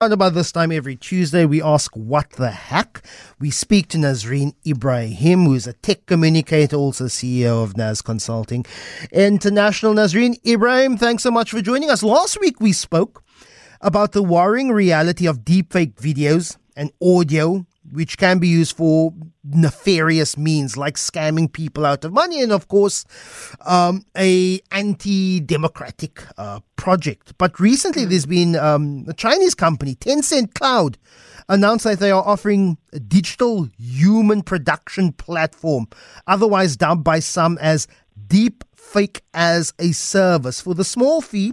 Around about this time every Tuesday, we ask, what the heck? We speak to Nazareen Ebrahim, who is a tech communicator, also CEO of Naz Consulting International. Nazareen Ebrahim, thanks so much for joining us. Last week, we spoke about the worrying reality of deepfake videos and audio, which can be used for nefarious means, like scamming people out of money, and of course, a anti-democratic project. But recently, there's been a Chinese company, Tencent Cloud, announced that they are offering a digital human production platform, otherwise dubbed by some as deep fake as a service, for the small fee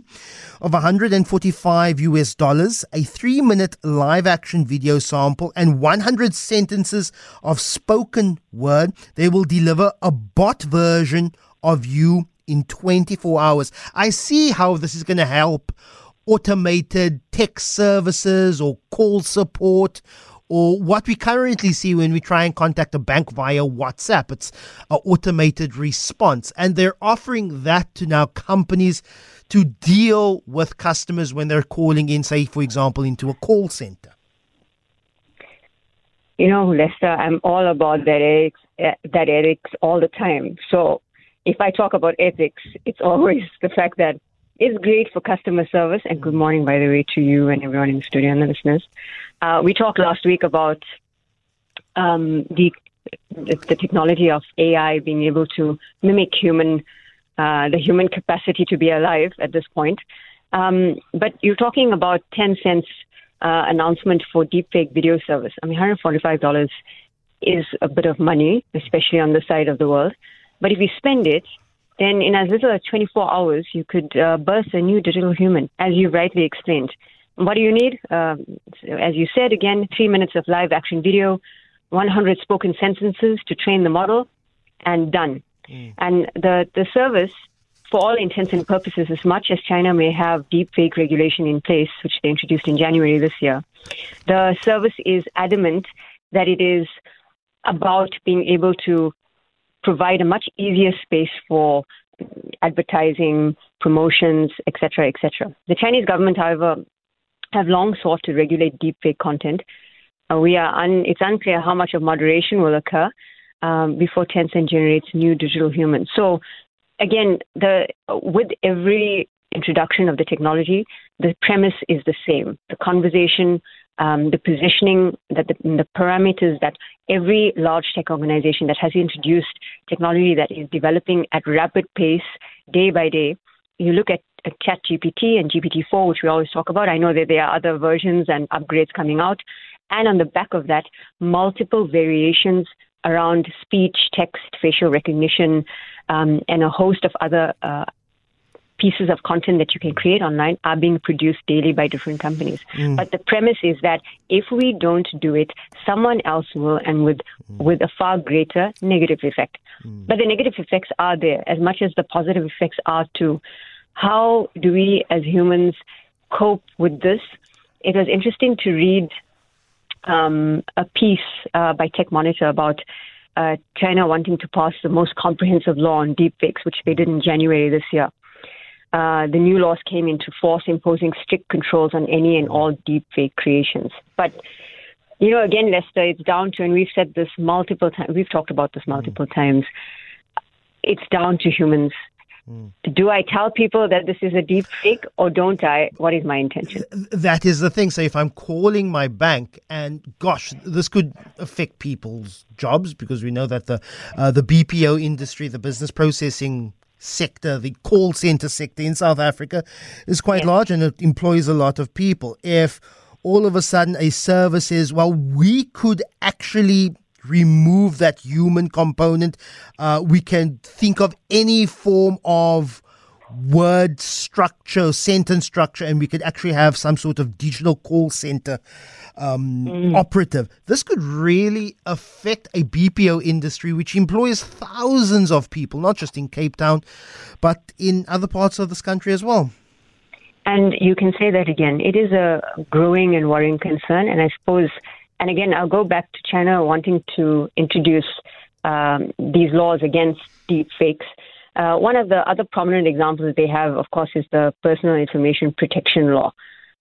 of $145, a 3-minute live action video sample and 100 sentences of spoken word. They will deliver a bot version of you in 24 hours. I see how this is going to help automated tech services or call support, or what we currently see when we try and contact a bank via WhatsApp. It's an automated response. And they're offering that to now companies to deal with customers when they're calling in, say, for example, into a call center. You know, Lester, I'm all about that ethics all the time. So if I talk about ethics, it's always the fact that it's great for customer service. And good morning, by the way, to you and everyone in the studio and the listeners. We talked last week about the technology of AI being able to mimic the human capacity to be alive at this point. But you're talking about Tencent's announcement for deepfake video service. I mean, $145 is a bit of money, especially on the side of the world. But if you spend it, then in as little as 24 hours, you could birth a new digital human, as you rightly explained. What do you need? As you said, again, 3 minutes of live action video, 100 spoken sentences to train the model, and done. And the service, for all intents and purposes, as much as China may have deepfake regulation in place, which they introduced in January this year, the service is adamant that it is about being able to provide a much easier space for advertising, promotions, et cetera, et cetera. The Chinese government, however, have long sought to regulate deepfake content. It's unclear how much of moderation will occur before Tencent generates new digital humans. So again, with every introduction of the technology, the premise is the same. The conversation, the positioning, the parameters that every large tech organization that has introduced technology that is developing at rapid pace, day by day. You look at ChatGPT and GPT-4, which we always talk about. I know that there are other versions and upgrades coming out. And on the back of that, multiple variations around speech, text, facial recognition, and a host of other pieces of content that you can create online are being produced daily by different companies. But the premise is that if we don't do it, someone else will, and with a far greater negative effect. But the negative effects are there as much as the positive effects are too. How do we as humans cope with this? It was interesting to read a piece by Tech Monitor about China wanting to pass the most comprehensive law on deepfakes, which they did in January this year. The new laws came into force, imposing strict controls on any and all deepfake creations. But, you know, again, Lester, it's down to, and we've said this multiple times, we've talked about this multiple times, it's down to humans. Do I tell people that this is a deep fake or don't I? What is my intention? That is the thing. So if I'm calling my bank, and gosh, this could affect people's jobs, because we know that the BPO industry, the business processing sector, the call center sector in South Africa is quite large, and it employs a lot of people. If all of a sudden a service is, well, we could actually remove that human component. We can think of any form of word structure, sentence structure, and we could actually have some sort of digital call center operative. This could really affect a BPO industry, which employs thousands of people, not just in Cape Town, but in other parts of this country as well. And you can say that again. It is a growing and worrying concern, and I suppose. And again, I'll go back to China wanting to introduce these laws against deep fakes. One of the other prominent examples they have, of course, is the Personal Information Protection Law,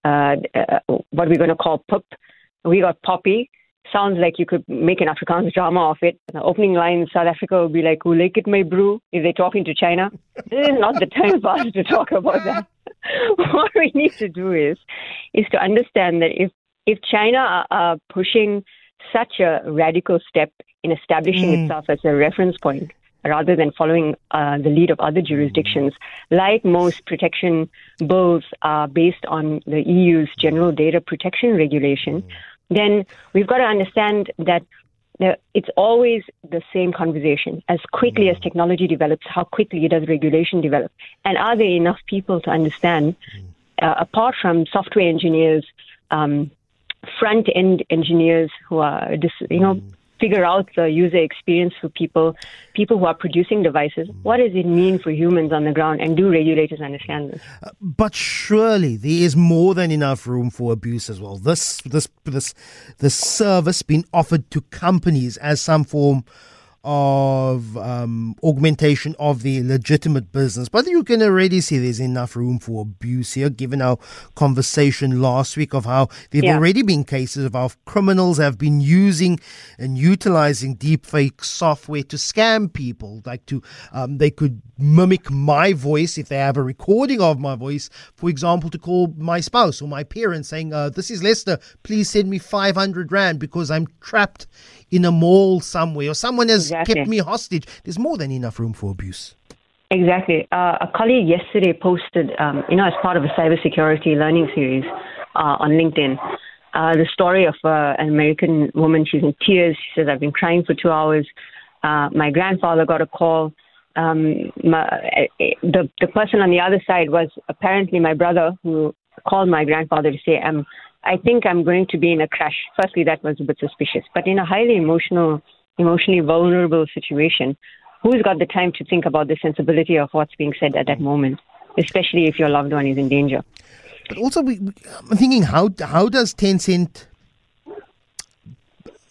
what we're going to call POPP. We got poppy. Sounds like you could make an Afrikaans drama of it. The opening line in South Africa would be like, who like it may brew? If they're talking to China, this is not the time for us to talk about that. What we need to do is to understand that if China are pushing such a radical step in establishing itself as a reference point, rather than following the lead of other jurisdictions, like most protection bills are based on the EU's general data protection regulation, then we've got to understand that it's always the same conversation. As quickly as technology develops, how quickly does regulation develop? And are there enough people to understand, apart from software engineers, front-end engineers who are, figure out the user experience for people who are producing devices. What does it mean for humans on the ground, and do regulators understand this? But surely there is more than enough room for abuse as well. This service being offered to companies as some form of augmentation of the legitimate business. But you can already see there's enough room for abuse here, given our conversation last week of how there've already been cases of how criminals have been using and utilizing deepfake software to scam people. Like they could mimic my voice if they have a recording of my voice, for example, to call my spouse or my parents saying, this is Lester, please send me 500 Rand because I'm trapped in a mall somewhere, or someone has kept me hostage. There's more than enough room for abuse. Exactly. A colleague yesterday posted, as part of a cybersecurity learning series on LinkedIn, the story of an American woman. She's in tears. She says, I've been crying for 2 hours. My grandfather got a call. The person on the other side was apparently my brother, who called my grandfather to say, I think I'm going to be in a crash. Firstly, that was a bit suspicious. But in a highly emotionally vulnerable situation, who's got the time to think about the sensibility of what's being said at that moment, especially if your loved one is in danger? But also, I'm thinking, how does Tencent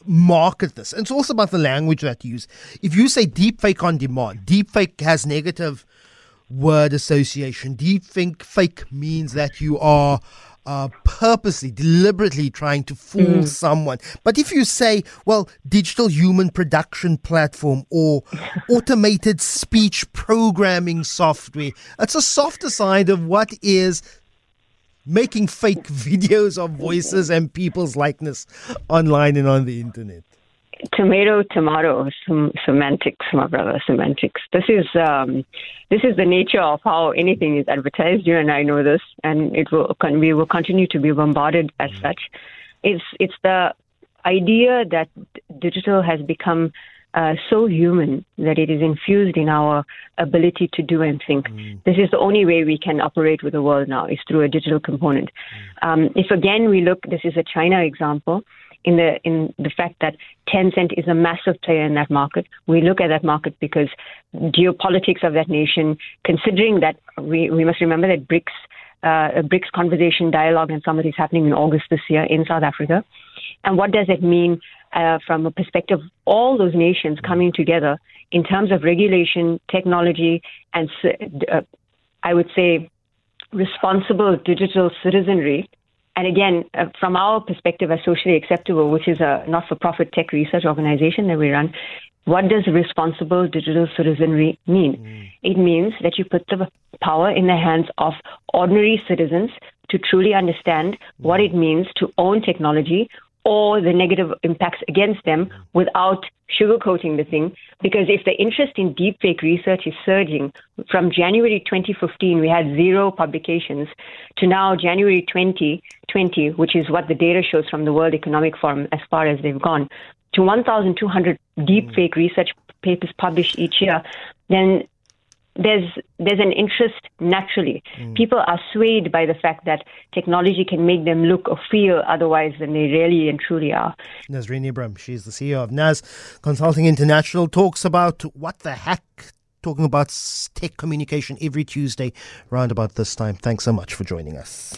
market this? And it's also about the language that you use. If you say deepfake on demand, deepfake has negative word association. Deepfake means that you are purposely, deliberately trying to fool someone. But if you say, well, digital human production platform or automated speech programming software, it's a softer side of what is making fake videos of voices and people's likeness online and on the internet. Tomato, semantics, my brother, semantics. This is the nature of how anything is advertised. You and I know this, and we will continue to be bombarded as such. It's the idea that digital has become so human that it is infused in our ability to do and think. This is the only way we can operate with the world now, is through a digital component. If again we look, this is a China example, in the fact that Tencent is a massive player in that market. We look at that market because geopolitics of that nation, considering that we must remember that BRICS conversation, dialogue and summit is happening in August this year in South Africa. And what does it mean from a perspective of all those nations coming together in terms of regulation, technology, and I would say responsible digital citizenry? And again, from our perspective as Socially Acceptable, which is a not-for-profit tech research organization that we run, what does responsible digital citizenry mean? It means that you put the power in the hands of ordinary citizens to truly understand what it means to own technology or the negative impacts against them without sugarcoating the thing. Because if the interest in deepfake research is surging, from January 2015, we had 0 publications, to now January 2020, which is what the data shows from the World Economic Forum as far as they've gone, to 1,200 deepfake research papers published each year, then there's an interest naturally. People are swayed by the fact that technology can make them look or feel otherwise than they really and truly are. Nazareen Ebrahim, she's the CEO of Naz Consulting International, talks about what the heck, talking about tech communication every Tuesday round about this time. Thanks so much for joining us.